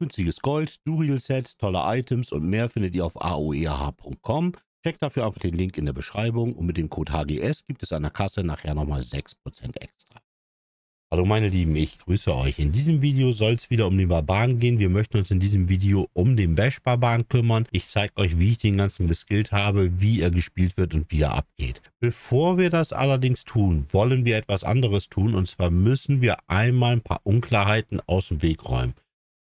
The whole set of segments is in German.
günstiges Gold, Duriel-Sets, tolle Items und mehr findet ihr auf aoeah.com. Checkt dafür einfach den Link in der Beschreibung und mit dem Code HGS gibt es an der Kasse nachher nochmal 6% extra. Hallo meine Lieben, ich grüße euch. In diesem Video soll es wieder um den Barbaren gehen. Wir möchten uns in diesem Video um den Bash-Barbaren kümmern. Ich zeige euch, wie ich den ganzen geskillt habe, wie er gespielt wird und wie er abgeht. Bevor wir das allerdings tun, wollen wir etwas anderes tun und zwar müssen wir einmal ein paar Unklarheiten aus dem Weg räumen.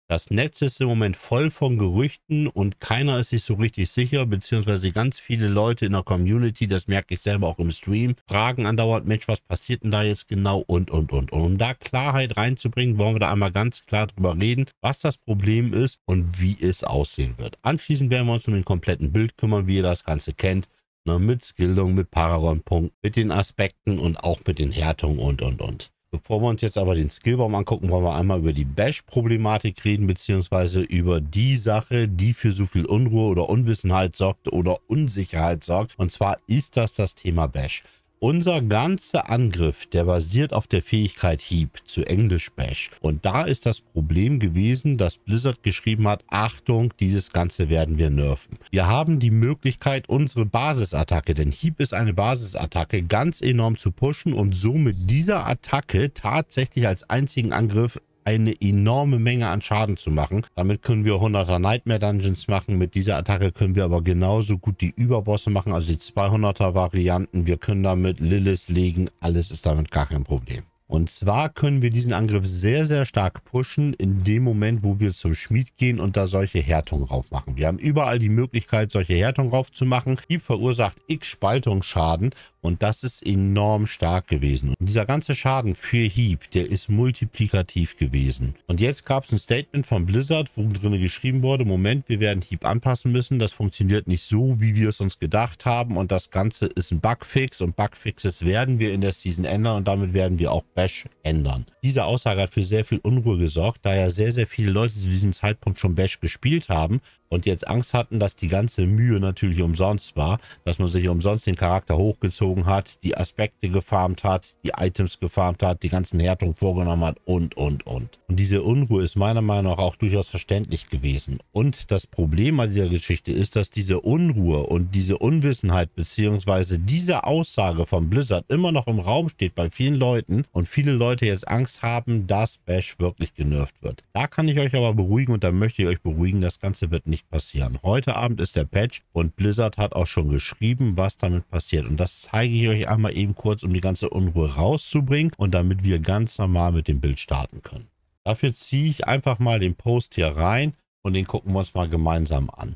Das Netz ist im Moment voll von Gerüchten und keiner ist sich so richtig sicher, beziehungsweise ganz viele Leute in der Community, das merke ich selber auch im Stream, fragen andauernd, Mensch, was passiert denn da jetzt genau und. Um da Klarheit reinzubringen, wollen wir da einmal ganz klar drüber reden, was das Problem ist und wie es aussehen wird. Anschließend werden wir uns um den kompletten Bild kümmern, wie ihr das Ganze kennt, mit Skillung, mit Paragon-Punkten, mit den Aspekten und auch mit den Härtungen und. Bevor wir uns jetzt aber den Skillbaum angucken, wollen wir einmal über die Bash-Problematik reden, beziehungsweise über die Sache, die für so viel Unruhe oder Unwissenheit sorgt oder Unsicherheit sorgt. Und zwar ist das Thema Bash. Unser ganzer Angriff, der basiert auf der Fähigkeit Hieb, zu Englisch Bash. Und da ist das Problem gewesen, dass Blizzard geschrieben hat, Achtung, dieses Ganze werden wir nerven. Wir haben die Möglichkeit, unsere Basisattacke, denn Hieb ist eine Basisattacke, ganz enorm zu pushen und so mit dieser Attacke tatsächlich als einzigen Angriff eine enorme Menge an Schaden zu machen. Damit können wir 100er Nightmare Dungeons machen. Mit dieser Attacke können wir aber genauso gut die Überbosse machen, also die 200er Varianten. Wir können damit Lilith legen. Alles ist damit gar kein Problem. Und zwar können wir diesen Angriff sehr, sehr stark pushen in dem Moment, wo wir zum Schmied gehen und da solche Härtungen rauf machen. Wir haben überall die Möglichkeit, solche Härtungen rauf zu machen. Die verursacht x Spaltungsschaden. Und das ist enorm stark gewesen. Und dieser ganze Schaden für Hieb, der ist multiplikativ gewesen. Und jetzt gab es ein Statement von Blizzard, wo drin geschrieben wurde, Moment, wir werden Hieb anpassen müssen. Das funktioniert nicht so, wie wir es uns gedacht haben. Und das Ganze ist ein Bugfix. Und Bugfixes werden wir in der Season ändern. Und damit werden wir auch Bash ändern. Diese Aussage hat für sehr viel Unruhe gesorgt, da ja sehr, sehr viele Leute zu diesem Zeitpunkt schon Bash gespielt haben. Und jetzt Angst hatten, dass die ganze Mühe natürlich umsonst war, dass man sich umsonst den Charakter hochgezogen hat, die Aspekte gefarmt hat, die Items gefarmt hat, die ganzen Härtungen vorgenommen hat und. Und diese Unruhe ist meiner Meinung nach auch durchaus verständlich gewesen. Und das Problem an dieser Geschichte ist, dass diese Unruhe und diese Unwissenheit bzw. diese Aussage von Blizzard immer noch im Raum steht bei vielen Leuten und viele Leute jetzt Angst haben, dass Bash wirklich genervt wird. Da kann ich euch aber beruhigen und da möchte ich euch beruhigen, das Ganze wird nicht passieren. Heute Abend ist der Patch und Blizzard hat auch schon geschrieben, was damit passiert. Und das zeige ich euch einmal eben kurz, um die ganze Unruhe rauszubringen und damit wir ganz normal mit dem Bild starten können. Dafür ziehe ich einfach mal den Post hier rein und den gucken wir uns mal gemeinsam an.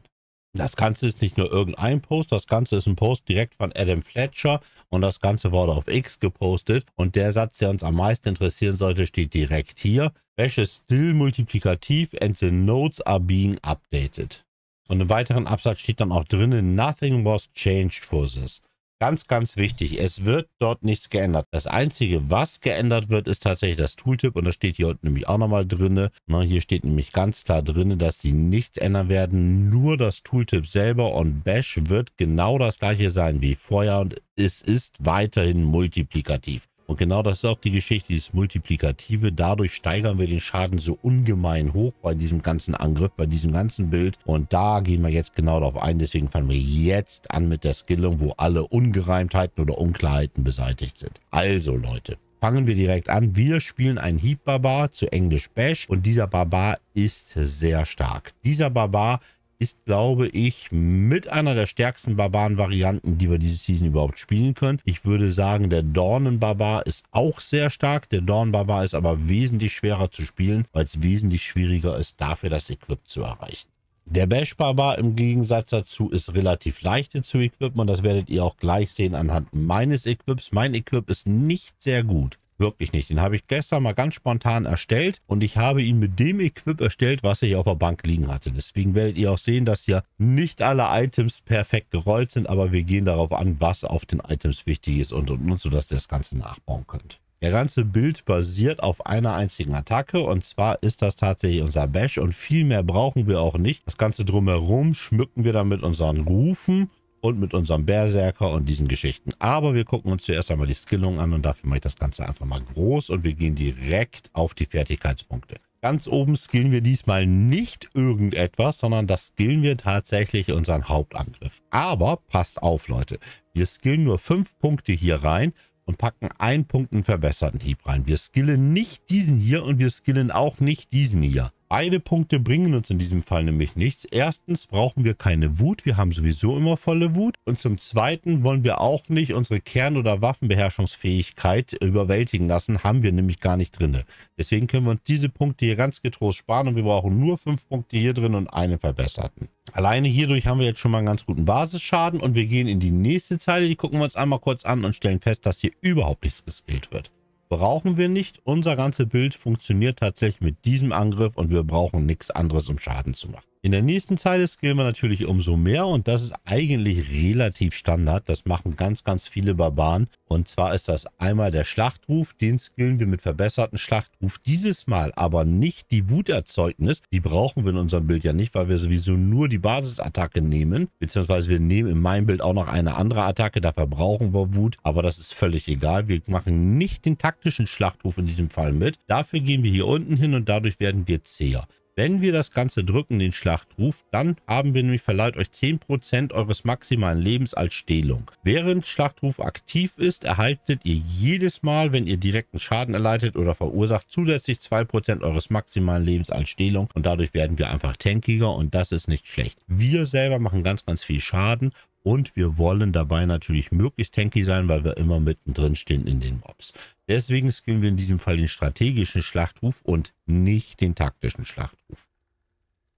Das Ganze ist nicht nur irgendein Post, das Ganze ist ein Post direkt von Adam Fletcher und das Ganze wurde auf X gepostet und der Satz, der uns am meisten interessieren sollte, steht direkt hier. Bash is still multiplikativ and the nodes are being updated. Und im weiteren Absatz steht dann auch drinnen, nothing was changed for this. Ganz, ganz wichtig, es wird dort nichts geändert. Das Einzige, was geändert wird, ist tatsächlich das Tooltip. Und das steht hier unten nämlich auch nochmal drin. Hier steht nämlich ganz klar drin, dass sie nichts ändern werden. Nur das Tooltip selber und Bash wird genau das gleiche sein wie vorher. Und es ist weiterhin multiplikativ. Und genau das ist auch die Geschichte, dieses Multiplikative. Dadurch steigern wir den Schaden so ungemein hoch bei diesem ganzen Angriff, bei diesem ganzen Bild. Und da gehen wir jetzt genau darauf ein. Deswegen fangen wir jetzt an mit der Skillung, wo alle Ungereimtheiten oder Unklarheiten beseitigt sind. Also Leute, fangen wir direkt an. Wir spielen einen Hieb-Barbar, zu Englisch Bash. Und dieser Barbar ist sehr stark. Dieser Barbar ist, glaube ich, mit einer der stärksten Barbaren-Varianten, die wir diese Season überhaupt spielen können. Ich würde sagen, der Dornen-Barbar ist auch sehr stark. Der Dornen-Barbar ist aber wesentlich schwerer zu spielen, weil es wesentlich schwieriger ist, dafür das Equip zu erreichen. Der Bash-Barbar im Gegensatz dazu ist relativ leichter zu equippen und das werdet ihr auch gleich sehen anhand meines Equips. Mein Equip ist nicht sehr gut. Wirklich nicht. Den habe ich gestern mal ganz spontan erstellt und ich habe ihn mit dem Equip erstellt, was ich auf der Bank liegen hatte. Deswegen werdet ihr auch sehen, dass hier nicht alle Items perfekt gerollt sind, aber wir gehen darauf an, was auf den Items wichtig ist und, sodass ihr das Ganze nachbauen könnt. Der ganze Bild basiert auf einer einzigen Attacke und zwar ist das tatsächlich unser Bash und viel mehr brauchen wir auch nicht. Das Ganze drumherum schmücken wir dann mit unseren Rufen und mit unserem Berserker und diesen Geschichten. Aber wir gucken uns zuerst einmal die Skillung an und dafür mache ich das Ganze einfach mal groß und wir gehen direkt auf die Fertigkeitspunkte. Ganz oben skillen wir diesmal nicht irgendetwas, sondern das skillen wir tatsächlich unseren Hauptangriff. Aber passt auf, Leute. Wir skillen nur 5 Punkte hier rein und packen 1 Punkt einen verbesserten Hieb rein. Wir skillen nicht diesen hier und wir skillen auch nicht diesen hier. Beide Punkte bringen uns in diesem Fall nämlich nichts. Erstens brauchen wir keine Wut. Wir haben sowieso immer volle Wut. Und zum Zweiten wollen wir auch nicht unsere Kern- oder Waffenbeherrschungsfähigkeit überwältigen lassen. Haben wir nämlich gar nicht drin. Deswegen können wir uns diese Punkte hier ganz getrost sparen. Und wir brauchen nur 5 Punkte hier drin und einen verbesserten. Alleine hierdurch haben wir jetzt schon mal einen ganz guten Basisschaden. Und wir gehen in die nächste Zeile. Die gucken wir uns einmal kurz an und stellen fest, dass hier überhaupt nichts geskillt wird. Brauchen wir nicht. Unser ganze Bild funktioniert tatsächlich mit diesem Angriff und wir brauchen nichts anderes, um Schaden zu machen. In der nächsten Zeile skillen wir natürlich umso mehr und das ist eigentlich relativ Standard. Das machen ganz, ganz viele Barbaren. Und zwar ist das einmal der Schlachtruf, den skillen wir mit verbesserten Schlachtruf. Dieses Mal aber nicht die Wuterzeugnis. Die brauchen wir in unserem Bild ja nicht, weil wir sowieso nur die Basisattacke nehmen. Beziehungsweise wir nehmen in meinem Bild auch noch eine andere Attacke, da verbrauchen wir Wut. Aber das ist völlig egal. Wir machen nicht den taktischen Schlachtruf in diesem Fall mit. Dafür gehen wir hier unten hin und dadurch werden wir zäher. Wenn wir das Ganze drücken, den Schlachtruf, dann haben wir nämlich verleiht euch 10% eures maximalen Lebens als Stehlung. Während Schlachtruf aktiv ist, erhaltet ihr jedes Mal, wenn ihr direkten Schaden erleidet oder verursacht, zusätzlich 2% eures maximalen Lebens als Stehlung und dadurch werden wir einfach tankiger und das ist nicht schlecht. Wir selber machen ganz, ganz viel Schaden. Und wir wollen dabei natürlich möglichst tanky sein, weil wir immer mittendrin stehen in den Mobs. Deswegen skillen wir in diesem Fall den strategischen Schlachtruf und nicht den taktischen Schlachtruf.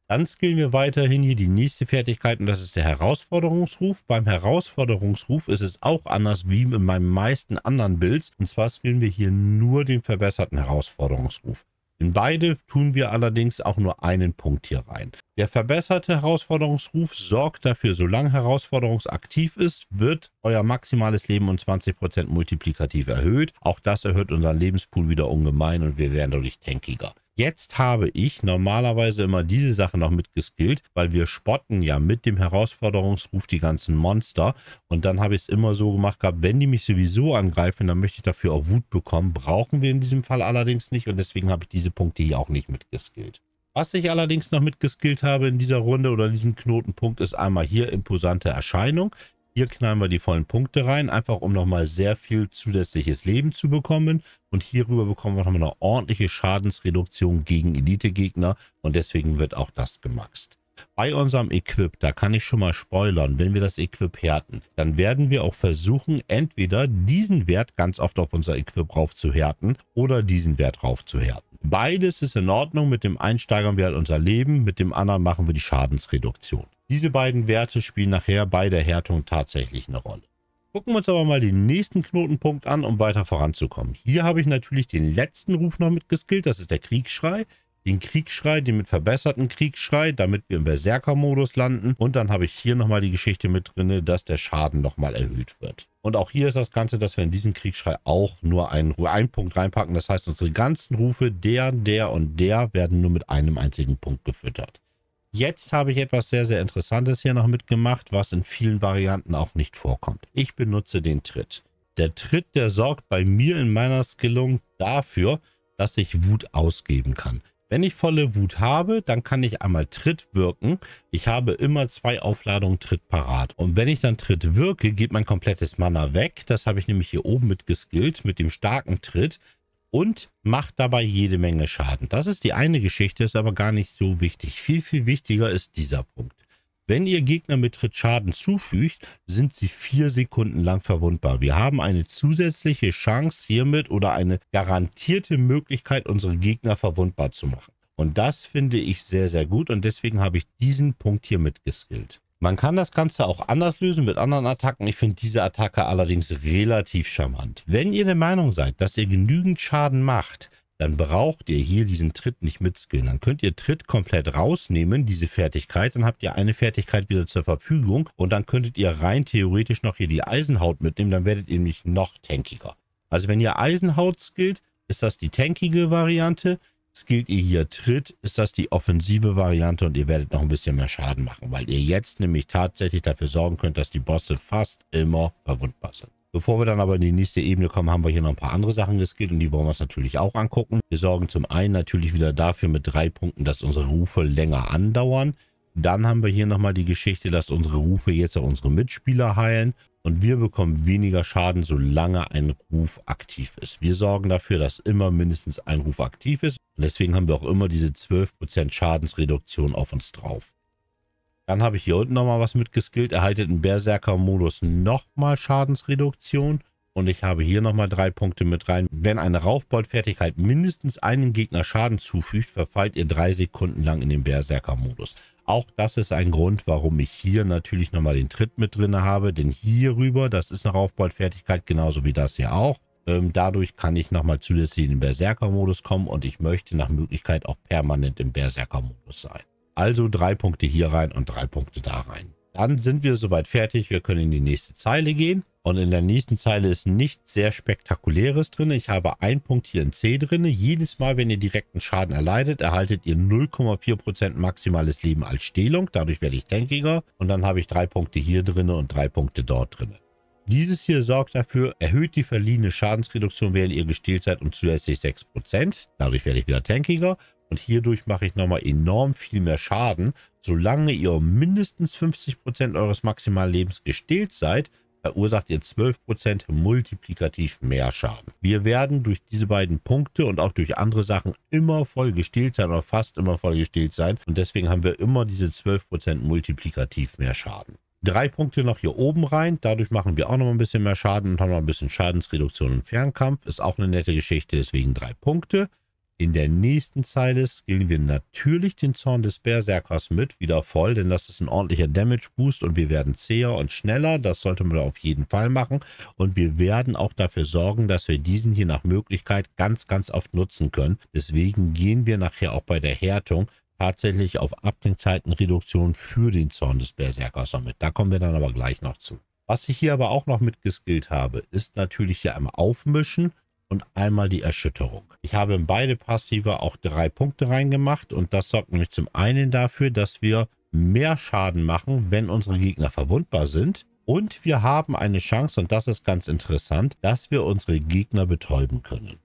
Dann skillen wir weiterhin hier die nächste Fertigkeit und das ist der Herausforderungsruf. Beim Herausforderungsruf ist es auch anders wie in meinen meisten anderen Builds. Und zwar skillen wir hier nur den verbesserten Herausforderungsruf. In beide tun wir allerdings auch nur einen Punkt hier rein. Der verbesserte Herausforderungsruf sorgt dafür, solange herausforderungsaktiv ist, wird euer maximales Leben um 20% multiplikativ erhöht. Auch das erhöht unseren Lebenspool wieder ungemein und wir werden dadurch tankiger. Jetzt habe ich normalerweise immer diese Sache noch mitgeskillt, weil wir spotten ja mit dem Herausforderungsruf die ganzen Monster. Und dann habe ich es immer so gemacht gehabt, wenn die mich sowieso angreifen, dann möchte ich dafür auch Wut bekommen. Brauchen wir in diesem Fall allerdings nicht und deswegen habe ich diese Punkte hier auch nicht mitgeskillt. Was ich allerdings noch mitgeskillt habe in dieser Runde oder in diesem Knotenpunkt ist einmal hier imposante Erscheinung. Hier knallen wir die vollen Punkte rein, einfach um nochmal sehr viel zusätzliches Leben zu bekommen. Und hierüber bekommen wir nochmal eine ordentliche Schadensreduktion gegen Elite-Gegner. Und deswegen wird auch das gemaxt. Bei unserem Equip, da kann ich schon mal spoilern, wenn wir das Equip härten, dann werden wir auch versuchen, entweder diesen Wert ganz oft auf unser Equip rauf zu härten oder diesen Wert rauf zu härten. Beides ist in Ordnung. Mit dem einen steigern wir halt unser Leben, mit dem anderen machen wir die Schadensreduktion. Diese beiden Werte spielen nachher bei der Härtung tatsächlich eine Rolle. Gucken wir uns aber mal den nächsten Knotenpunkt an, um weiter voranzukommen. Hier habe ich natürlich den letzten Ruf noch mitgeskillt, das ist der Kriegsschrei. Den Kriegsschrei, den mit verbesserten Kriegsschrei, damit wir im Berserker-Modus landen. Und dann habe ich hier nochmal die Geschichte mit drin, dass der Schaden nochmal erhöht wird. Und auch hier ist das Ganze, dass wir in diesen Kriegsschrei auch nur einen Punkt reinpacken. Das heißt, unsere ganzen Rufe, der und der, werden nur mit einem einzigen Punkt gefüttert. Jetzt habe ich etwas sehr, sehr Interessantes hier noch mitgemacht, was in vielen Varianten auch nicht vorkommt. Ich benutze den Tritt. Der Tritt, der sorgt bei mir in meiner Skillung dafür, dass ich Wut ausgeben kann. Wenn ich volle Wut habe, dann kann ich einmal Tritt wirken. Ich habe immer 2 Aufladungen Tritt parat. Und wenn ich dann Tritt wirke, geht mein komplettes Mana weg. Das habe ich nämlich hier oben mit geskillt, mit dem starken Tritt. Und macht dabei jede Menge Schaden. Das ist die eine Geschichte, ist aber gar nicht so wichtig. Viel, viel wichtiger ist dieser Punkt. Wenn ihr Gegner mit Tritt Schaden zufügt, sind sie 4 Sekunden lang verwundbar. Wir haben eine zusätzliche Chance hiermit oder eine garantierte Möglichkeit, unsere Gegner verwundbar zu machen. Und das finde ich sehr, sehr gut und deswegen habe ich diesen Punkt hier mitgeskillt. Man kann das Ganze auch anders lösen mit anderen Attacken. Ich finde diese Attacke allerdings relativ charmant. Wenn ihr der Meinung seid, dass ihr genügend Schaden macht, dann braucht ihr hier diesen Tritt nicht mitskillen. Dann könnt ihr Tritt komplett rausnehmen, diese Fertigkeit. Dann habt ihr eine Fertigkeit wieder zur Verfügung. Und dann könntet ihr rein theoretisch noch hier die Eisenhaut mitnehmen. Dann werdet ihr nämlich noch tankiger. Also wenn ihr Eisenhaut skillt, ist das die tankige Variante. Skillt ihr hier Tritt, ist das die offensive Variante und ihr werdet noch ein bisschen mehr Schaden machen, weil ihr jetzt nämlich tatsächlich dafür sorgen könnt, dass die Bosse fast immer verwundbar sind. Bevor wir dann aber in die nächste Ebene kommen, haben wir hier noch ein paar andere Sachen geskillt und die wollen wir uns natürlich auch angucken. Wir sorgen zum einen natürlich wieder dafür mit 3 Punkten, dass unsere Rufe länger andauern. Dann haben wir hier nochmal die Geschichte, dass unsere Rufe jetzt auch unsere Mitspieler heilen und wir bekommen weniger Schaden, solange ein Ruf aktiv ist. Wir sorgen dafür, dass immer mindestens ein Ruf aktiv ist und deswegen haben wir auch immer diese 12% Schadensreduktion auf uns drauf. Dann habe ich hier unten nochmal was mitgeskillt. Erhaltet im Berserker-Modus nochmal Schadensreduktion. Und ich habe hier nochmal 3 Punkte mit rein. Wenn eine Raufbold-Fertigkeit mindestens einem Gegner Schaden zufügt, verfallt ihr 3 Sekunden lang in den Berserker-Modus. Auch das ist ein Grund, warum ich hier natürlich nochmal den Tritt mit drin habe. Denn hierüber, das ist eine Raufbold-Fertigkeit, genauso wie das hier auch. Dadurch kann ich nochmal zusätzlich in den Berserker-Modus kommen. Und ich möchte nach Möglichkeit auch permanent im Berserker-Modus sein. Also 3 Punkte hier rein und 3 Punkte da rein. Dann sind wir soweit fertig. Wir können in die nächste Zeile gehen. Und in der nächsten Zeile ist nichts sehr Spektakuläres drin. Ich habe 1 Punkt hier in C drin. Jedes Mal, wenn ihr direkten Schaden erleidet, erhaltet ihr 0,4% maximales Leben als Stehlung. Dadurch werde ich tankiger. Und dann habe ich 3 Punkte hier drin und 3 Punkte dort drin. Dieses hier sorgt dafür, erhöht die verliehene Schadensreduktion, während ihr gestehlt seid, um zusätzlich 6%. Dadurch werde ich wieder tankiger. Und hierdurch mache ich nochmal enorm viel mehr Schaden. Solange ihr um mindestens 50% eures maximalen Lebens gestählt seid, verursacht ihr 12% multiplikativ mehr Schaden. Wir werden durch diese beiden Punkte und auch durch andere Sachen immer voll gestählt sein oder fast immer voll gestählt sein. Und deswegen haben wir immer diese 12% multiplikativ mehr Schaden. 3 Punkte noch hier oben rein. Dadurch machen wir auch noch ein bisschen mehr Schaden und haben noch ein bisschen Schadensreduktion im Fernkampf. Ist auch eine nette Geschichte, deswegen 3 Punkte. In der nächsten Zeile skillen wir natürlich den Zorn des Berserkers mit, wieder voll, denn das ist ein ordentlicher Damage-Boost und wir werden zäher und schneller. Das sollte man auf jeden Fall machen. Und wir werden auch dafür sorgen, dass wir diesen hier nach Möglichkeit ganz, ganz oft nutzen können. Deswegen gehen wir nachher auch bei der Härtung tatsächlich auf Ablenkzeitenreduktion für den Zorn des Berserkers noch mit. Da kommen wir dann aber gleich noch zu. Was ich hier aber auch noch mitgeskillt habe, ist natürlich hier einmal Aufmischen und einmal die Erschütterung. Ich habe in beide Passive auch 3 Punkte reingemacht und das sorgt nämlich zum einen dafür, dass wir mehr Schaden machen, wenn unsere Gegner verwundbar sind. Und wir haben eine Chance, und das ist ganz interessant, dass wir unsere Gegner betäuben können.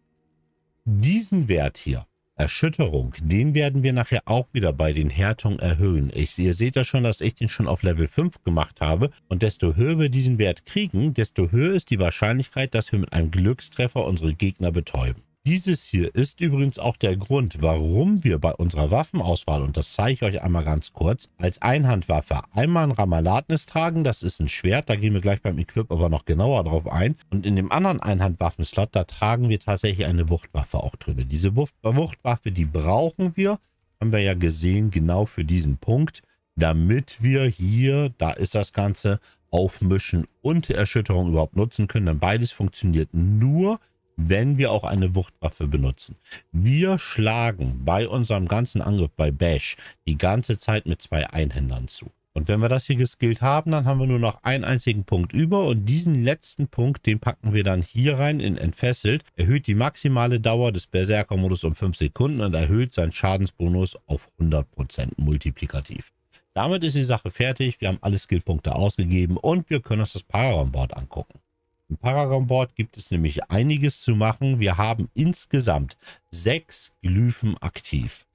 Diesen Wert hier, Erschütterung, den werden wir nachher auch wieder bei den Härtungen erhöhen. Ihr seht ja schon, dass ich den schon auf Level 5 gemacht habe. Und desto höher wir diesen Wert kriegen, desto höher ist die Wahrscheinlichkeit, dass wir mit einem Glückstreffer unsere Gegner betäuben. Dieses hier ist übrigens auch der Grund, warum wir bei unserer Waffenauswahl, und das zeige ich euch einmal ganz kurz, als Einhandwaffe einmal ein Ramaladnis tragen. Das ist ein Schwert, da gehen wir gleich beim Equip aber noch genauer drauf ein. Und in dem anderen Einhandwaffenslot, da tragen wir tatsächlich eine Wuchtwaffe auch drin. Diese Wuchtwaffe, die brauchen wir, haben wir ja gesehen, genau für diesen Punkt, damit wir hier, da ist das Ganze, Aufmischen und Erschütterung überhaupt nutzen können. Denn beides funktioniert nur, wenn wir auch eine Wuchtwaffe benutzen. Wir schlagen bei unserem ganzen Angriff bei Bash die ganze Zeit mit 2 Einhändern zu. Und wenn wir das hier geskillt haben, dann haben wir nur noch einen einzigen Punkt über. Und diesen letzten Punkt, den packen wir dann hier rein in Entfesselt. Erhöht die maximale Dauer des Berserker-Modus um 5 Sekunden und erhöht seinen Schadensbonus auf 100% multiplikativ. Damit ist die Sache fertig. Wir haben alle Skillpunkte ausgegeben und wir können uns das Paragon-Board angucken. Im Paragon-Board gibt es nämlich einiges zu machen. Wir haben insgesamt 6 Glyphen aktiv.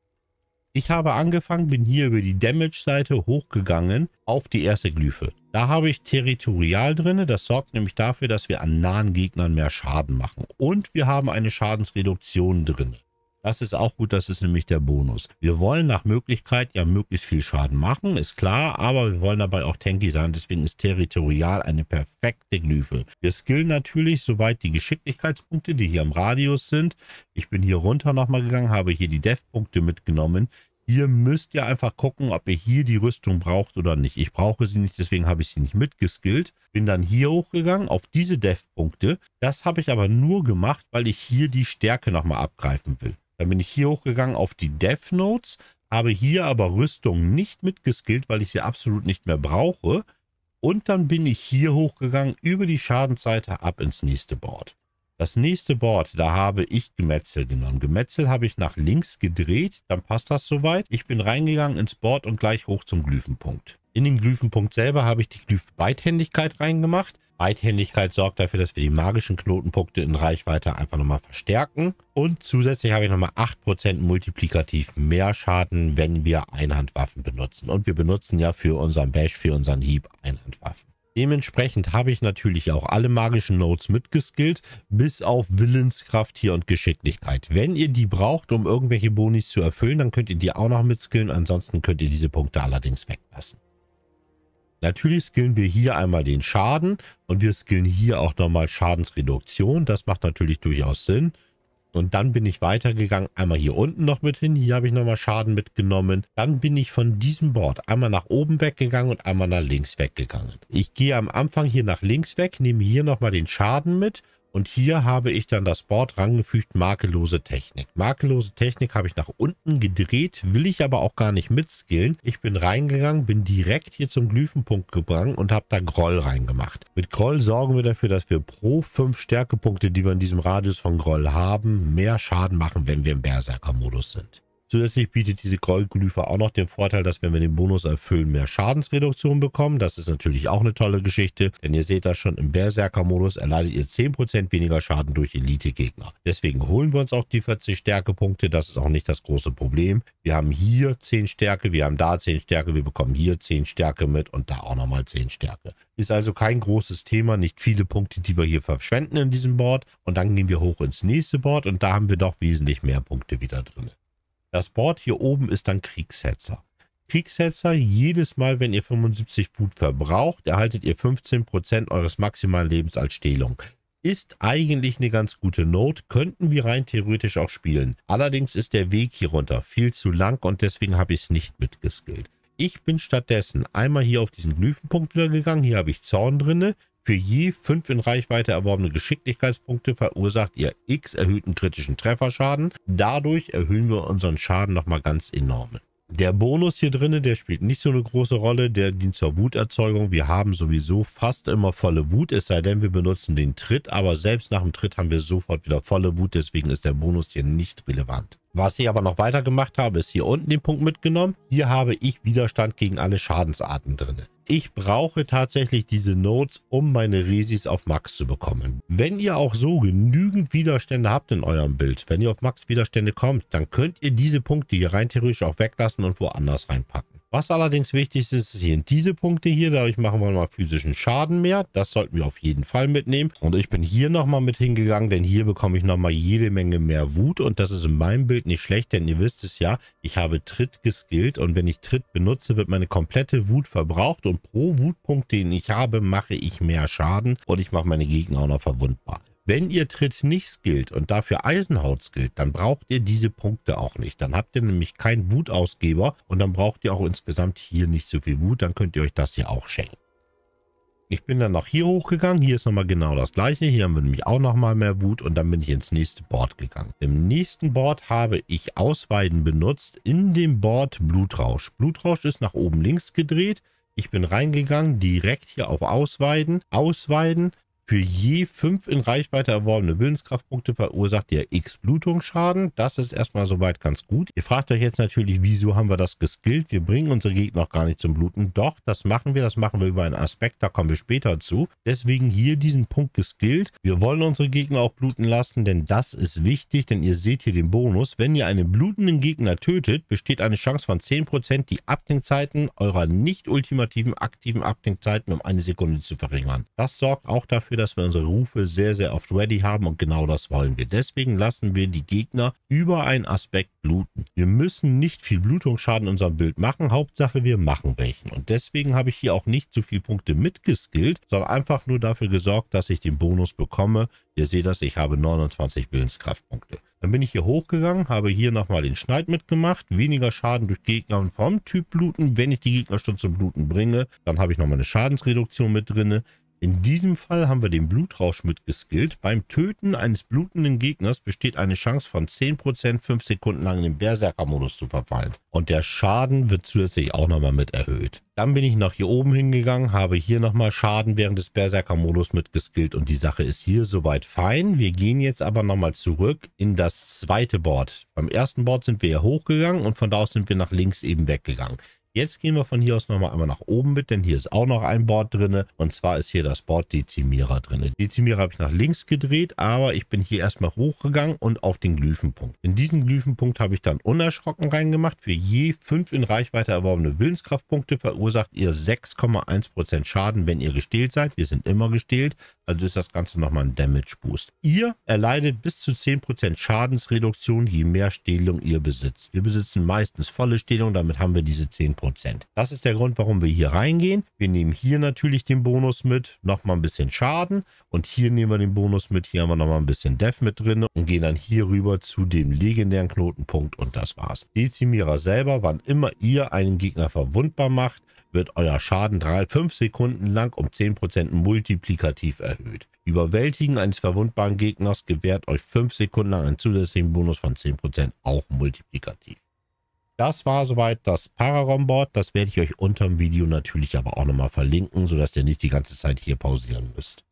Ich habe angefangen, bin hier über die Damage-Seite hochgegangen auf die erste Glyphe. Da habe ich Territorial drin. Das sorgt nämlich dafür, dass wir an nahen Gegnern mehr Schaden machen. Und wir haben eine Schadensreduktion drin. Das ist auch gut, das ist nämlich der Bonus. Wir wollen nach Möglichkeit ja möglichst viel Schaden machen, ist klar, aber wir wollen dabei auch tanky sein, deswegen ist Territorial eine perfekte Glyphe. Wir skillen natürlich soweit die Geschicklichkeitspunkte, die hier im Radius sind. Ich bin hier runter nochmal gegangen, habe hier die Def-Punkte mitgenommen. Hier müsst ihr einfach gucken, ob ihr hier die Rüstung braucht oder nicht. Ich brauche sie nicht, deswegen habe ich sie nicht mitgeskillt. Bin dann hier hochgegangen auf diese Def-Punkte. Das habe ich aber nur gemacht, weil ich hier die Stärke nochmal abgreifen will. Dann bin ich hier hochgegangen auf die Death Notes, habe hier aber Rüstung nicht mitgeskillt, weil ich sie absolut nicht mehr brauche. Und dann bin ich hier hochgegangen über die Schadensseite ab ins nächste Board. Das nächste Board, da habe ich Gemetzel genommen. Gemetzel habe ich nach links gedreht, dann passt das soweit. Ich bin reingegangen ins Board und gleich hoch zum Glyphenpunkt. In den Glyphenpunkt selber habe ich die Glyph-Beidhändigkeit reingemacht. Weithändigkeit sorgt dafür, dass wir die magischen Knotenpunkte in Reichweite einfach nochmal verstärken. Und zusätzlich habe ich nochmal 8% multiplikativ mehr Schaden, wenn wir Einhandwaffen benutzen. Und wir benutzen ja für unseren Bash, für unseren Hieb Einhandwaffen. Dementsprechend habe ich natürlich auch alle magischen Nodes mitgeskillt, bis auf Willenskraft hier und Geschicklichkeit. Wenn ihr die braucht, um irgendwelche Bonis zu erfüllen, dann könnt ihr die auch noch mitskillen. Ansonsten könnt ihr diese Punkte allerdings weglassen. Natürlich skillen wir hier einmal den Schaden und wir skillen hier auch nochmal Schadensreduktion. Das macht natürlich durchaus Sinn. Und dann bin ich weitergegangen, einmal hier unten noch mit hin. Hier habe ich nochmal Schaden mitgenommen. Dann bin ich von diesem Board einmal nach oben weggegangen und einmal nach links weggegangen. Ich gehe am Anfang hier nach links weg, nehme hier nochmal den Schaden mit. Und hier habe ich dann das Board rangefügt, makellose Technik. Makellose Technik habe ich nach unten gedreht, will ich aber auch gar nicht mitskillen. Ich bin reingegangen, bin direkt hier zum Glyphenpunkt gegangen und habe da Groll reingemacht. Mit Groll sorgen wir dafür, dass wir pro 5 Stärkepunkte, die wir in diesem Radius von Groll haben, mehr Schaden machen, wenn wir im Berserker-Modus sind. Zusätzlich bietet diese Groll-Glyphe auch noch den Vorteil, dass wenn wir den Bonus erfüllen, mehr Schadensreduktion bekommen. Das ist natürlich auch eine tolle Geschichte, denn ihr seht das schon, im Berserker-Modus erleidet ihr 10% weniger Schaden durch Elite-Gegner. Deswegen holen wir uns auch die 40 Stärkepunkte, das ist auch nicht das große Problem. Wir haben hier 10 Stärke, wir haben da 10 Stärke, wir bekommen hier 10 Stärke mit und da auch nochmal 10 Stärke. Ist also kein großes Thema, nicht viele Punkte, die wir hier verschwenden in diesem Board. Und dann gehen wir hoch ins nächste Board und da haben wir doch wesentlich mehr Punkte wieder drin. Das Board hier oben ist dann Kriegshetzer. Kriegshetzer, jedes Mal, wenn ihr 75 Food verbraucht, erhaltet ihr 15% eures maximalen Lebens als Stehlung. Ist eigentlich eine ganz gute Note, könnten wir rein theoretisch auch spielen. Allerdings ist der Weg hier runter viel zu lang und deswegen habe ich es nicht mitgeskillt. Ich bin stattdessen einmal hier auf diesen Glyphenpunkt wieder gegangen, hier habe ich Zorn drinne. Für je 5 in Reichweite erworbene Geschicklichkeitspunkte verursacht ihr x erhöhten kritischen Trefferschaden. Dadurch erhöhen wir unseren Schaden nochmal ganz enorm. Der Bonus hier drin, der spielt nicht so eine große Rolle, der dient zur Wuterzeugung. Wir haben sowieso fast immer volle Wut, es sei denn, wir benutzen den Tritt, aber selbst nach dem Tritt haben wir sofort wieder volle Wut, deswegen ist der Bonus hier nicht relevant. Was ich aber noch weiter gemacht habe, ist hier unten den Punkt mitgenommen. Hier habe ich Widerstand gegen alle Schadensarten drin. Ich brauche tatsächlich diese Nodes, um meine Resis auf Max zu bekommen. Wenn ihr auch so genügend Widerstände habt in eurem Bild, wenn ihr auf Max Widerstände kommt, dann könnt ihr diese Punkte hier rein theoretisch auch weglassen und woanders reinpacken. Was allerdings wichtig ist, ist hier diese Punkte hier, dadurch machen wir nochmal physischen Schaden mehr. Das sollten wir auf jeden Fall mitnehmen. Und ich bin hier nochmal mit hingegangen, denn hier bekomme ich nochmal jede Menge mehr Wut. Und das ist in meinem Bild nicht schlecht, denn ihr wisst es ja, ich habe Tritt geskillt. Und wenn ich Tritt benutze, wird meine komplette Wut verbraucht. Und pro Wutpunkt, den ich habe, mache ich mehr Schaden. Und ich mache meine Gegner auch noch verwundbar. Wenn ihr Tritt nicht skillt und dafür Eisenhaut skillt, dann braucht ihr diese Punkte auch nicht. Dann habt ihr nämlich keinen Wutausgeber und dann braucht ihr auch insgesamt hier nicht so viel Wut. Dann könnt ihr euch das hier auch schenken. Ich bin dann noch hier hochgegangen. Hier ist nochmal genau das gleiche. Hier haben wir nämlich auch nochmal mehr Wut und dann bin ich ins nächste Board gegangen. Im nächsten Board habe ich Ausweiden benutzt. In dem Board Blutrausch. Blutrausch ist nach oben links gedreht. Ich bin reingegangen, direkt hier auf Ausweiden. Ausweiden. Für je 5 in Reichweite erworbene Willenskraftpunkte verursacht ihr x Blutungsschaden. Das ist erstmal soweit ganz gut. Ihr fragt euch jetzt natürlich, wieso haben wir das geskillt? Wir bringen unsere Gegner noch gar nicht zum Bluten. Doch, das machen wir über einen Aspekt, da kommen wir später zu. Deswegen hier diesen Punkt geskillt. Wir wollen unsere Gegner auch bluten lassen, denn das ist wichtig, denn ihr seht hier den Bonus. Wenn ihr einen blutenden Gegner tötet, besteht eine Chance von 10%, die Abdenkzeiten eurer nicht ultimativen aktiven Abdenkzeiten um 1 Sekunde zu verringern. Das sorgt auch dafür, dass wir unsere Rufe sehr, sehr oft ready haben und genau das wollen wir. Deswegen lassen wir die Gegner über einen Aspekt bluten. Wir müssen nicht viel Blutungsschaden in unserem Bild machen. Hauptsache, wir machen welchen. Und deswegen habe ich hier auch nicht so viele Punkte mitgeskillt, sondern einfach nur dafür gesorgt, dass ich den Bonus bekomme. Ihr seht das, ich habe 29 Willenskraftpunkte. Dann bin ich hier hochgegangen, habe hier nochmal den Schneid mitgemacht. Weniger Schaden durch Gegner vom Typ Bluten. Wenn ich die Gegner schon zum Bluten bringe, dann habe ich nochmal eine Schadensreduktion mit drin. In diesem Fall haben wir den Blutrausch mitgeskillt. Beim Töten eines blutenden Gegners besteht eine Chance von 10%, 5 Sekunden lang in den Berserker-Modus zu verfallen. Und der Schaden wird zusätzlich auch nochmal mit erhöht. Dann bin ich nach hier oben hingegangen, habe hier nochmal Schaden während des Berserker-Modus mitgeskillt und die Sache ist hier soweit fein. Wir gehen jetzt aber nochmal zurück in das zweite Board. Beim ersten Board sind wir hier hochgegangen und von da aus sind wir nach links eben weggegangen. Jetzt gehen wir von hier aus nochmal einmal nach oben mit, denn hier ist auch noch ein Board drin. Und zwar ist hier das Board Dezimierer drin. Dezimierer habe ich nach links gedreht, aber ich bin hier erstmal hochgegangen und auf den Glyphenpunkt. In diesen Glyphenpunkt habe ich dann unerschrocken reingemacht. Für je 5 in Reichweite erworbene Willenskraftpunkte verursacht ihr 6,1% Schaden, wenn ihr gestählt seid. Wir sind immer gestählt, also ist das Ganze nochmal ein Damage Boost. Ihr erleidet bis zu 10% Schadensreduktion, je mehr Stählung ihr besitzt. Wir besitzen meistens volle Stählung, damit haben wir diese 10%. Das ist der Grund, warum wir hier reingehen. Wir nehmen hier natürlich den Bonus mit, nochmal ein bisschen Schaden, und hier nehmen wir den Bonus mit, hier haben wir nochmal ein bisschen Def mit drin und gehen dann hier rüber zu dem legendären Knotenpunkt und das war's. Dezimierer selber, wann immer ihr einen Gegner verwundbar macht, wird euer Schaden 3-5 Sekunden lang um 10% multiplikativ erhöht. Überwältigen eines verwundbaren Gegners gewährt euch 5 Sekunden lang einen zusätzlichen Bonus von 10% auch multiplikativ. Das war soweit das Paragon-Board. Das werde ich euch unterm Video natürlich aber auch nochmal verlinken, sodass ihr nicht die ganze Zeit hier pausieren müsst.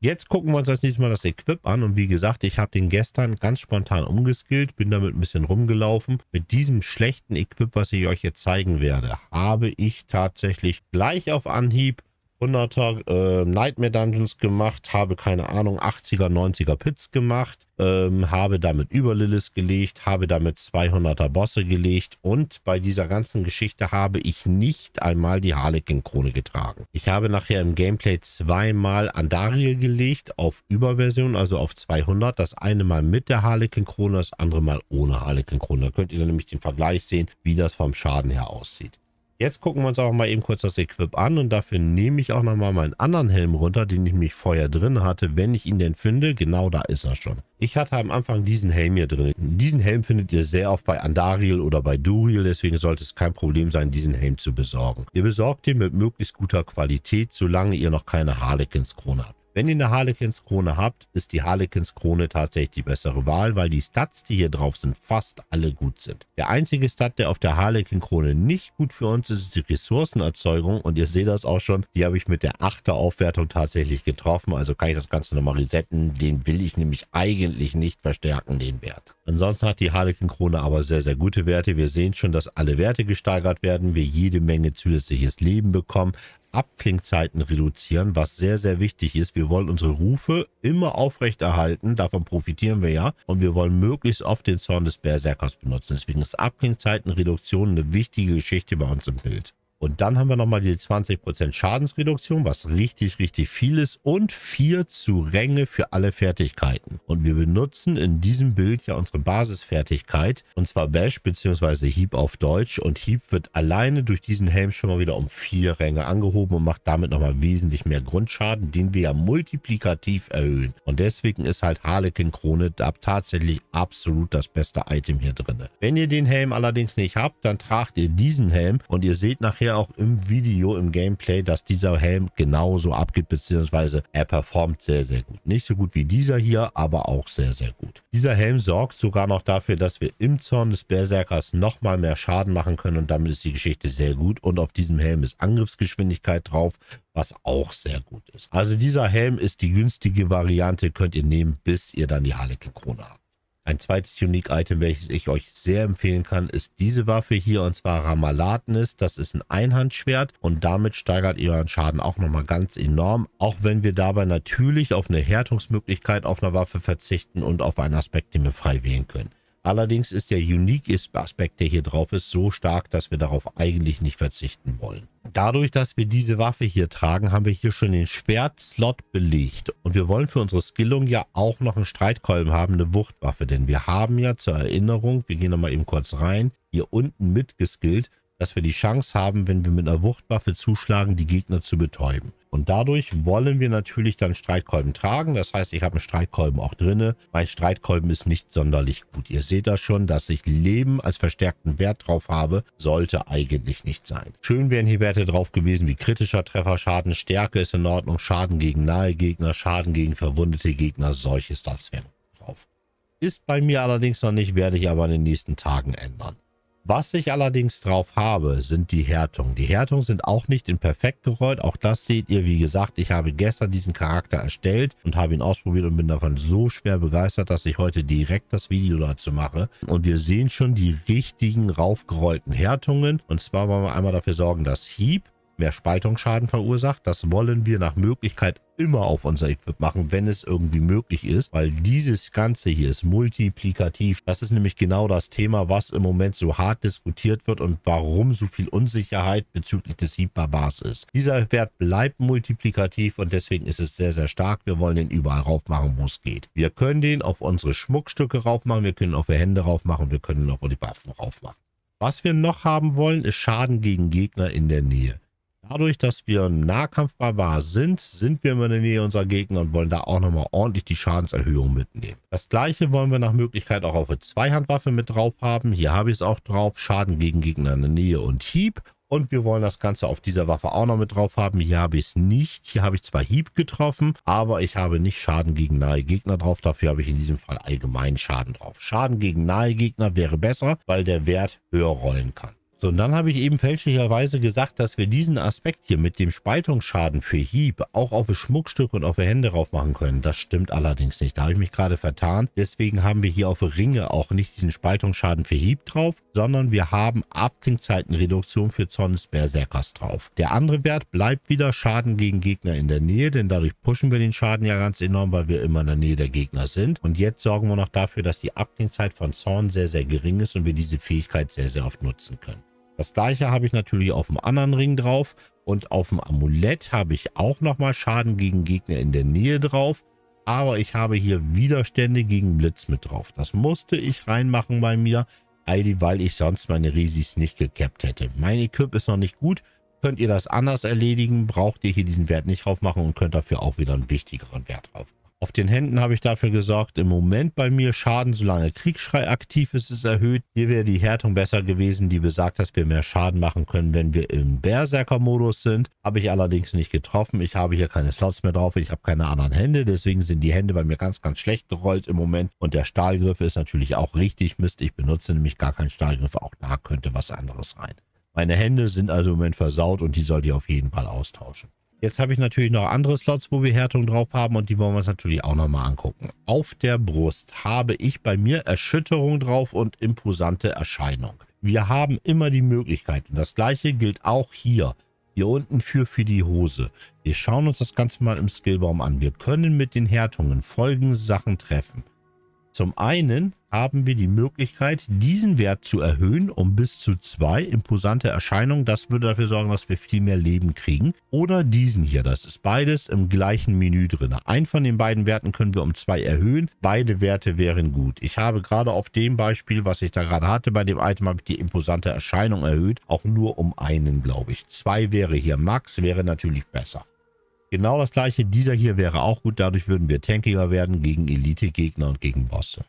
Jetzt gucken wir uns als nächstes Mal das Equip an und wie gesagt, ich habe den gestern ganz spontan umgeskillt, bin damit ein bisschen rumgelaufen. Mit diesem schlechten Equip, was ich euch jetzt zeigen werde, habe ich tatsächlich gleich auf Anhieb 100er Nightmare Dungeons gemacht, habe keine Ahnung, 80er, 90er Pits gemacht, habe damit über Lilith gelegt, habe damit 200er Bosse gelegt und bei dieser ganzen Geschichte habe ich nicht einmal die Harlekin-Krone getragen. Ich habe nachher im Gameplay zweimal Andariel gelegt auf Überversion, also auf 200, das eine Mal mit der Harlekin-Krone, das andere Mal ohne Harlekin-Krone. Da könnt ihr dann nämlich den Vergleich sehen, wie das vom Schaden her aussieht. Jetzt gucken wir uns auch mal eben kurz das Equip an und dafür nehme ich auch nochmal meinen anderen Helm runter, den ich mich vorher drin hatte, wenn ich ihn denn finde. Genau da ist er schon. Ich hatte am Anfang diesen Helm hier drin. Diesen Helm findet ihr sehr oft bei Andariel oder bei Duriel, deswegen sollte es kein Problem sein, diesen Helm zu besorgen. Ihr besorgt ihn mit möglichst guter Qualität, solange ihr noch keine Harlekinskrone habt. Wenn ihr eine Harlekinskrone habt, ist die Harlekinskrone tatsächlich die bessere Wahl, weil die Stats, die hier drauf sind, fast alle gut sind. Der einzige Stat, der auf der Harlekinkrone nicht gut für uns ist, ist die Ressourcenerzeugung. Und ihr seht das auch schon, die habe ich mit der 8er Aufwertung tatsächlich getroffen. Also kann ich das Ganze nochmal resetten. Den will ich nämlich eigentlich nicht verstärken, den Wert. Ansonsten hat die Harlekinkrone aber sehr, sehr gute Werte. Wir sehen schon, dass alle Werte gesteigert werden, wir jede Menge zusätzliches Leben bekommen. Abklingzeiten reduzieren, was sehr, sehr wichtig ist. Wir wollen unsere Rufe immer aufrechterhalten, davon profitieren wir ja, und wir wollen möglichst oft den Zorn des Berserkers benutzen. Deswegen ist Abklingzeitenreduktion eine wichtige Geschichte bei uns im Bild. Und dann haben wir nochmal die 20% Schadensreduktion, was richtig, richtig viel ist, und 4 Zuränge für alle Fertigkeiten. Und wir benutzen in diesem Bild ja unsere Basisfertigkeit, und zwar Bash bzw. Hieb auf Deutsch. Und Hieb wird alleine durch diesen Helm schon mal wieder um 4 Ränge angehoben und macht damit nochmal wesentlich mehr Grundschaden, den wir ja multiplikativ erhöhen. Und deswegen ist halt Harlekin-Krone tatsächlich absolut das beste Item hier drin. Wenn ihr den Helm allerdings nicht habt, dann tragt ihr diesen Helm, und ihr seht nachher auch im Video, im Gameplay, dass dieser Helm genauso abgeht, beziehungsweise er performt sehr, sehr gut. Nicht so gut wie dieser hier, aber auch sehr, sehr gut. Dieser Helm sorgt sogar noch dafür, dass wir im Zorn des Berserkers nochmal mehr Schaden machen können, und damit ist die Geschichte sehr gut, und auf diesem Helm ist Angriffsgeschwindigkeit drauf, was auch sehr gut ist. Also dieser Helm ist die günstige Variante, könnt ihr nehmen, bis ihr dann die Harlekin-Krone habt. Ein zweites Unique-Item, welches ich euch sehr empfehlen kann, ist diese Waffe hier, und zwar Ramaladnis. Das ist ein Einhandschwert, und damit steigert ihr euren Schaden auch nochmal ganz enorm, auch wenn wir dabei natürlich auf eine Härtungsmöglichkeit auf einer Waffe verzichten und auf einen Aspekt, den wir frei wählen können. Allerdings ist der Unique-Aspekt, der hier drauf ist, so stark, dass wir darauf eigentlich nicht verzichten wollen. Dadurch, dass wir diese Waffe hier tragen, haben wir hier schon den Schwertslot belegt. Und wir wollen für unsere Skillung ja auch noch einen Streitkolben haben, eine Wuchtwaffe. Denn wir haben ja zur Erinnerung, wir gehen nochmal eben kurz rein, hier unten mitgeskillt, dass wir die Chance haben, wenn wir mit einer Wuchtwaffe zuschlagen, die Gegner zu betäuben. Und dadurch wollen wir natürlich dann Streitkolben tragen. Das heißt, ich habe einen Streitkolben auch drin. Mein Streitkolben ist nicht sonderlich gut. Ihr seht das schon, dass ich Leben als verstärkten Wert drauf habe. Sollte eigentlich nicht sein. Schön wären hier Werte drauf gewesen wie kritischer Trefferschaden, Stärke ist in Ordnung, Schaden gegen nahe Gegner, Schaden gegen verwundete Gegner, solche Stats wären drauf. Ist bei mir allerdings noch nicht, werde ich aber in den nächsten Tagen ändern. Was ich allerdings drauf habe, sind die Härtungen. Die Härtungen sind auch nicht in perfekt gerollt. Auch das seht ihr, wie gesagt, ich habe gestern diesen Charakter erstellt und habe ihn ausprobiert und bin davon so schwer begeistert, dass ich heute direkt das Video dazu mache. Und wir sehen schon die richtigen raufgerollten Härtungen. Und zwar wollen wir einmal dafür sorgen, dass Hieb mehr Spaltungsschaden verursacht. Das wollen wir nach Möglichkeit immer auf unser Equip machen, wenn es irgendwie möglich ist, weil dieses Ganze hier ist multiplikativ. Das ist nämlich genau das Thema, was im Moment so hart diskutiert wird und warum so viel Unsicherheit bezüglich des Hieb-Barbars ist. Dieser Wert bleibt multiplikativ und deswegen ist es sehr, sehr stark. Wir wollen den überall rauf machen, wo es geht. Wir können den auf unsere Schmuckstücke rauf machen, wir können ihn auf die Hände rauf machen, wir können ihn auf die Waffen rauf machen. Was wir noch haben wollen, ist Schaden gegen Gegner in der Nähe. Dadurch, dass wir im Nahkampf-Barbar sind, sind wir immer in der Nähe unserer Gegner und wollen da auch nochmal ordentlich die Schadenserhöhung mitnehmen. Das gleiche wollen wir nach Möglichkeit auch auf eine Zweihandwaffe mit drauf haben. Hier habe ich es auch drauf. Schaden gegen Gegner in der Nähe und Hieb. Und wir wollen das Ganze auf dieser Waffe auch noch mit drauf haben. Hier habe ich es nicht. Hier habe ich zwar Hieb getroffen, aber ich habe nicht Schaden gegen nahe Gegner drauf. Dafür habe ich in diesem Fall allgemein Schaden drauf. Schaden gegen nahe Gegner wäre besser, weil der Wert höher rollen kann. So, und dann habe ich eben fälschlicherweise gesagt, dass wir diesen Aspekt hier mit dem Spaltungsschaden für Hieb auch auf das Schmuckstück und auf die Hände drauf machen können. Das stimmt allerdings nicht. Da habe ich mich gerade vertan. Deswegen haben wir hier auf Ringe auch nicht diesen Spaltungsschaden für Hieb drauf, sondern wir haben Abklingzeitenreduktion für Zorn des Berserkers drauf. Der andere Wert bleibt wieder Schaden gegen Gegner in der Nähe, denn dadurch pushen wir den Schaden ja ganz enorm, weil wir immer in der Nähe der Gegner sind. Und jetzt sorgen wir noch dafür, dass die Abklingzeit von Zorn sehr, sehr gering ist und wir diese Fähigkeit sehr, sehr oft nutzen können. Das gleiche habe ich natürlich auf dem anderen Ring drauf und auf dem Amulett habe ich auch nochmal Schaden gegen Gegner in der Nähe drauf, aber ich habe hier Widerstände gegen Blitz mit drauf. Das musste ich reinmachen bei mir, weil ich sonst meine Risis nicht gekappt hätte. Mein Equip ist noch nicht gut, könnt ihr das anders erledigen, braucht ihr hier diesen Wert nicht drauf machen und könnt dafür auch wieder einen wichtigeren Wert drauf machen. Auf den Händen habe ich dafür gesorgt, im Moment bei mir Schaden, solange Kriegsschrei aktiv ist, ist erhöht. Hier wäre die Härtung besser gewesen, die besagt, dass wir mehr Schaden machen können, wenn wir im Berserker-Modus sind. Habe ich allerdings nicht getroffen. Ich habe hier keine Slots mehr drauf, ich habe keine anderen Hände. Deswegen sind die Hände bei mir ganz, ganz schlecht gerollt im Moment. Und der Stahlgriff ist natürlich auch richtig Mist. Ich benutze nämlich gar keinen Stahlgriff, auch da könnte was anderes rein. Meine Hände sind also im Moment versaut und die sollte ich auf jeden Fall austauschen. Jetzt habe ich natürlich noch andere Slots, wo wir Härtung drauf haben und die wollen wir uns natürlich auch nochmal angucken. Auf der Brust habe ich bei mir Erschütterung drauf und imposante Erscheinung. Wir haben immer die Möglichkeit und das gleiche gilt auch hier unten für die Hose. Wir schauen uns das Ganze mal im Skillbaum an. Wir können mit den Härtungen folgende Sachen treffen. Zum einen haben wir die Möglichkeit, diesen Wert zu erhöhen um bis zu 2 imposante Erscheinungen. Das würde dafür sorgen, dass wir viel mehr Leben kriegen. Oder diesen hier. Das ist beides im gleichen Menü drin. Einen von den beiden Werten können wir um 2 erhöhen. Beide Werte wären gut. Ich habe gerade auf dem Beispiel, was ich da gerade hatte, bei dem Item habe ich die imposante Erscheinung erhöht. Auch nur um einen, glaube ich. 2 wäre hier Max, wäre natürlich besser. Genau das gleiche, dieser hier wäre auch gut, dadurch würden wir tankiger werden gegen Elite-Gegner und gegen Bosse.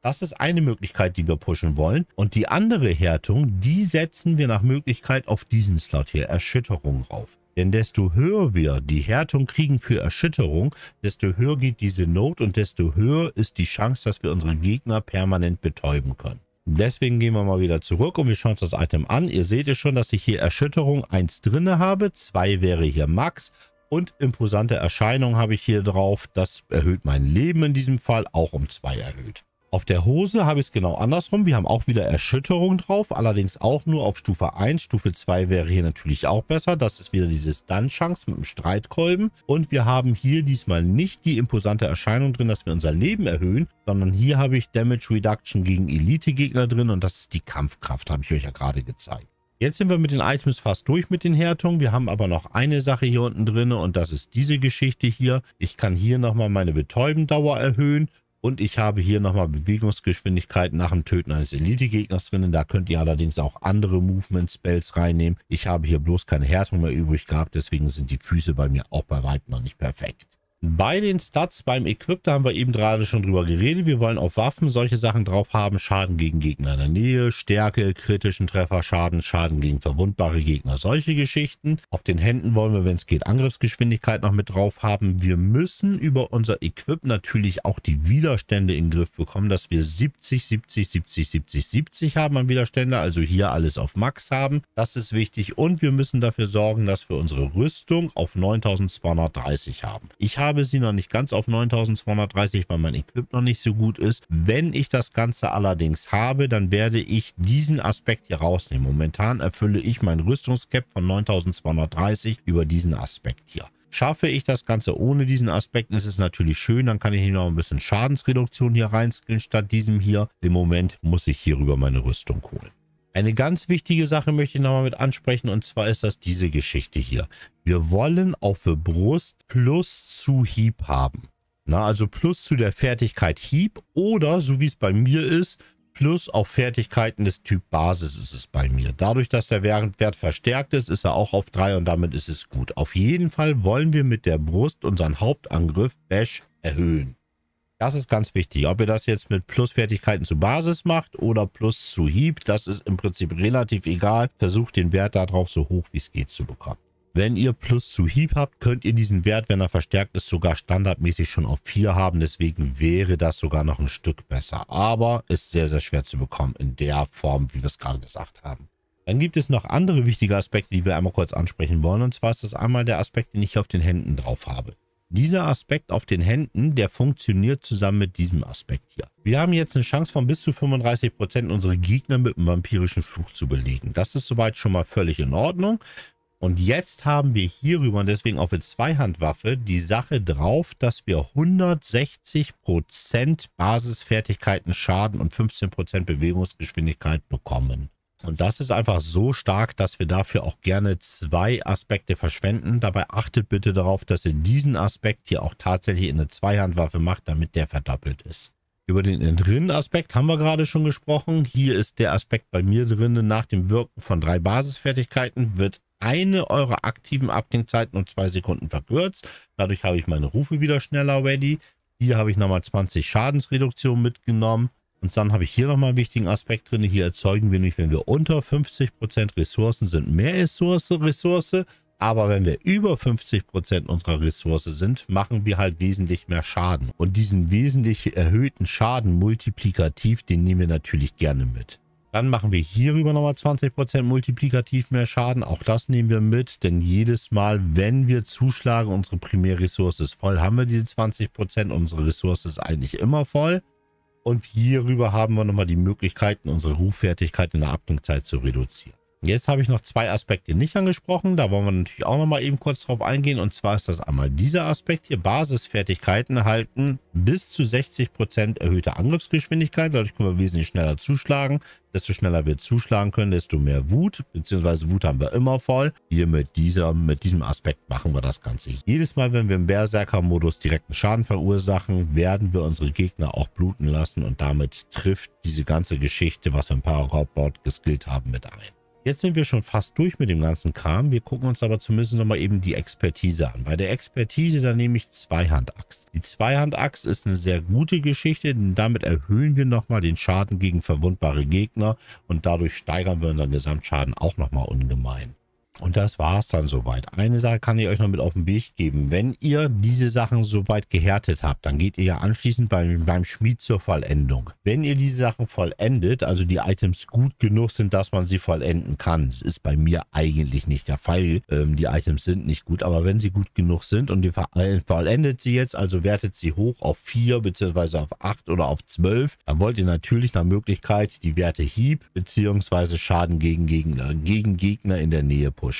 Das ist eine Möglichkeit, die wir pushen wollen. Und die andere Härtung, die setzen wir nach Möglichkeit auf diesen Slot hier, Erschütterung, rauf. Denn desto höher wir die Härtung kriegen für Erschütterung, desto höher geht diese Not und desto höher ist die Chance, dass wir unsere Gegner permanent betäuben können. Deswegen gehen wir mal wieder zurück und wir schauen uns das Item an. Ihr seht es schon, dass ich hier Erschütterung 1 drinne habe, 2 wäre hier Max. Und imposante Erscheinung habe ich hier drauf. Das erhöht mein Leben in diesem Fall, auch um 2 erhöht. Auf der Hose habe ich es genau andersrum. Wir haben auch wieder Erschütterung drauf, allerdings auch nur auf Stufe 1. Stufe 2 wäre hier natürlich auch besser. Das ist wieder dieses Dungeons mit dem Streitkolben. Und wir haben hier diesmal nicht die imposante Erscheinung drin, dass wir unser Leben erhöhen, sondern hier habe ich Damage Reduction gegen Elite-Gegner drin und das ist die Kampfkraft, habe ich euch ja gerade gezeigt. Jetzt sind wir mit den Items fast durch mit den Härtungen. Wir haben aber noch eine Sache hier unten drin und das ist diese Geschichte hier. Ich kann hier nochmal meine Betäubendauer erhöhen und ich habe hier nochmal Bewegungsgeschwindigkeit nach dem Töten eines Elite-Gegners drin. Da könnt ihr allerdings auch andere Movement-Spells reinnehmen. Ich habe hier bloß keine Härtung mehr übrig gehabt, deswegen sind die Füße bei mir auch bei weitem noch nicht perfekt. Bei den Stats, beim Equip, da haben wir eben gerade schon drüber geredet. Wir wollen auf Waffen solche Sachen drauf haben. Schaden gegen Gegner in der Nähe, Stärke, kritischen Treffer, Schaden, Schaden gegen verwundbare Gegner. Solche Geschichten. Auf den Händen wollen wir, wenn es geht, Angriffsgeschwindigkeit noch mit drauf haben. Wir müssen über unser Equip natürlich auch die Widerstände in den Griff bekommen, dass wir 70, 70, 70, 70, 70 haben an Widerstände. Also hier alles auf Max haben. Das ist wichtig. Und wir müssen dafür sorgen, dass wir unsere Rüstung auf 9230 haben. Ich habe sie noch nicht ganz auf 9230, weil mein Equip noch nicht so gut ist. Wenn ich das Ganze allerdings habe, dann werde ich diesen Aspekt hier rausnehmen. Momentan erfülle ich mein Rüstungscap von 9230 über diesen Aspekt hier. Schaffe ich das Ganze ohne diesen Aspekt, ist es natürlich schön. Dann kann ich noch ein bisschen Schadensreduktion hier reinskillen statt diesem hier. Im Moment muss ich hierüber meine Rüstung holen. Eine ganz wichtige Sache möchte ich nochmal mit ansprechen, und zwar ist das diese Geschichte hier. Wir wollen auch für Brust plus zu Hieb haben. Na, also plus zu der Fertigkeit Hieb oder, so wie es bei mir ist, plus auf Fertigkeiten des Typ Basis ist es bei mir. Dadurch, dass der Wert verstärkt ist, ist er auch auf 3 und damit ist es gut. Auf jeden Fall wollen wir mit der Brust unseren Hauptangriff Bash erhöhen. Das ist ganz wichtig. Ob ihr das jetzt mit Plusfertigkeiten zu Basis macht oder Plus zu Hieb, das ist im Prinzip relativ egal. Versucht den Wert darauf so hoch wie es geht zu bekommen. Wenn ihr Plus zu Hieb habt, könnt ihr diesen Wert, wenn er verstärkt ist, sogar standardmäßig schon auf 4 haben. Deswegen wäre das sogar noch ein Stück besser. Aber ist sehr, sehr schwer zu bekommen in der Form, wie wir es gerade gesagt haben. Dann gibt es noch andere wichtige Aspekte, die wir einmal kurz ansprechen wollen. Und zwar ist das einmal der Aspekt, den ich auf den Händen drauf habe. Dieser Aspekt auf den Händen, der funktioniert zusammen mit diesem Aspekt hier. Wir haben jetzt eine Chance von bis zu 35% unsere Gegner mit einem vampirischen Fluch zu belegen. Das ist soweit schon mal völlig in Ordnung. Und jetzt haben wir hierüber, und deswegen auf die Zweihandwaffe, die Sache drauf, dass wir 160% Basisfertigkeiten Schaden und 15% Bewegungsgeschwindigkeit bekommen. Und das ist einfach so stark, dass wir dafür auch gerne 2 Aspekte verschwenden. Dabei achtet bitte darauf, dass ihr diesen Aspekt hier auch tatsächlich in eine Zweihandwaffe macht, damit der verdoppelt ist. Über den Entrinnen-Aspekt haben wir gerade schon gesprochen. Hier ist der Aspekt bei mir drinnen. Nach dem Wirken von 3 Basisfertigkeiten wird eine eurer aktiven Abklingzeiten um 2 Sekunden verkürzt. Dadurch habe ich meine Rufe wieder schneller ready. Hier habe ich nochmal 20 Schadensreduktion mitgenommen. Und dann habe ich hier nochmal einen wichtigen Aspekt drin. Hier erzeugen wir nicht, wenn wir unter 50% Ressourcen sind, mehr Ressource. Aber wenn wir über 50% unserer Ressource sind, machen wir halt wesentlich mehr Schaden. Und diesen wesentlich erhöhten Schaden multiplikativ, den nehmen wir natürlich gerne mit. Dann machen wir hierüber nochmal 20% multiplikativ mehr Schaden. Auch das nehmen wir mit, denn jedes Mal, wenn wir zuschlagen, unsere Primärressource ist voll, haben wir diese 20%. Unsere Ressource ist eigentlich immer voll. Und hierüber haben wir nochmal die Möglichkeiten, unsere Ruffertigkeit in der Abklingzeit zu reduzieren. Jetzt habe ich noch 2 Aspekte nicht angesprochen. Da wollen wir natürlich auch nochmal eben kurz drauf eingehen. Und zwar ist das einmal dieser Aspekt hier. Basisfertigkeiten erhalten bis zu 60% erhöhte Angriffsgeschwindigkeit. Dadurch können wir wesentlich schneller zuschlagen. Desto schneller wir zuschlagen können, desto mehr Wut. Beziehungsweise Wut haben wir immer voll. Hier mit diesem Aspekt machen wir das Ganze. Jedes Mal, wenn wir im Berserker-Modus direkten Schaden verursachen, werden wir unsere Gegner auch bluten lassen. Und damit trifft diese ganze Geschichte, was wir im Paragon-Board geskillt haben, mit ein. Jetzt sind wir schon fast durch mit dem ganzen Kram. Wir gucken uns aber zumindest nochmal eben die Expertise an. Bei der Expertise, da nehme ich Zweihandaxt. Die Zweihandaxt ist eine sehr gute Geschichte, denn damit erhöhen wir nochmal den Schaden gegen verwundbare Gegner und dadurch steigern wir unseren Gesamtschaden auch nochmal ungemein. Und das war es dann soweit. Eine Sache kann ich euch noch mit auf den Weg geben. Wenn ihr diese Sachen soweit gehärtet habt, dann geht ihr ja anschließend beim Schmied zur Vollendung. Wenn ihr diese Sachen vollendet, also die Items gut genug sind, dass man sie vollenden kann. Das ist bei mir eigentlich nicht der Fall. Die Items sind nicht gut, aber wenn sie gut genug sind und ihr vollendet sie jetzt, also wertet sie hoch auf 4 bzw. auf 8 oder auf 12, dann wollt ihr natürlich nach Möglichkeit die Werte Hieb bzw. Schaden gegen Gegner in der Nähe pushen.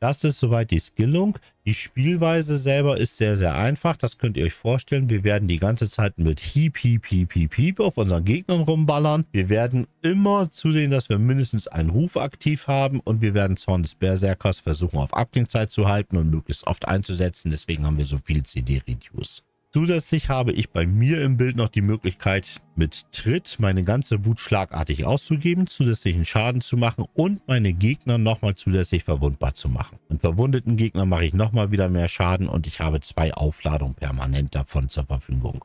Das ist soweit die Skillung. Die Spielweise selber ist sehr, sehr einfach. Das könnt ihr euch vorstellen. Wir werden die ganze Zeit mit Hieb, Hieb, Hieb, Hieb, Hieb auf unseren Gegnern rumballern. Wir werden immer zusehen, dass wir mindestens einen Ruf aktiv haben. Und wir werden Zorn des Berserkers versuchen, auf Abklingzeit zu halten und möglichst oft einzusetzen. Deswegen haben wir so viel CD-Reduce. Zusätzlich habe ich bei mir im Bild noch die Möglichkeit, mit Tritt meine ganze Wut schlagartig auszugeben, zusätzlichen Schaden zu machen und meine Gegner nochmal zusätzlich verwundbar zu machen. Mit verwundeten Gegnern mache ich nochmal wieder mehr Schaden und ich habe 2 Aufladungen permanent davon zur Verfügung.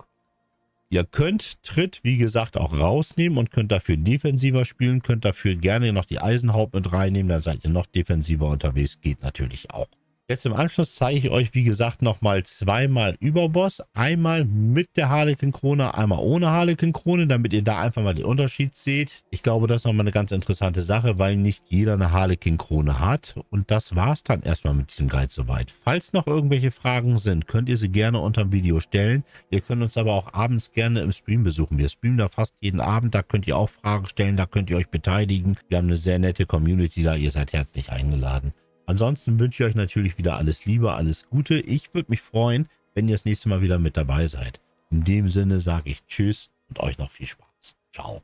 Ihr könnt Tritt, wie gesagt, auch rausnehmen und könnt dafür defensiver spielen, könnt dafür gerne noch die Eisenhaut mit reinnehmen, dann seid ihr noch defensiver unterwegs, geht natürlich auch. Jetzt im Anschluss zeige ich euch, wie gesagt, nochmal zweimal Überboss. Einmal mit der Harlekin-Krone, einmal ohne Harlekin-Krone, damit ihr da einfach mal den Unterschied seht. Ich glaube, das ist nochmal eine ganz interessante Sache, weil nicht jeder eine Harlekin-Krone hat. Und das war es dann erstmal mit diesem Guide soweit. Falls noch irgendwelche Fragen sind, könnt ihr sie gerne unter dem Video stellen. Ihr könnt uns aber auch abends gerne im Stream besuchen. Wir streamen da fast jeden Abend, da könnt ihr auch Fragen stellen, da könnt ihr euch beteiligen. Wir haben eine sehr nette Community da, ihr seid herzlich eingeladen. Ansonsten wünsche ich euch natürlich wieder alles Liebe, alles Gute. Ich würde mich freuen, wenn ihr das nächste Mal wieder mit dabei seid. In dem Sinne sage ich Tschüss und euch noch viel Spaß. Ciao.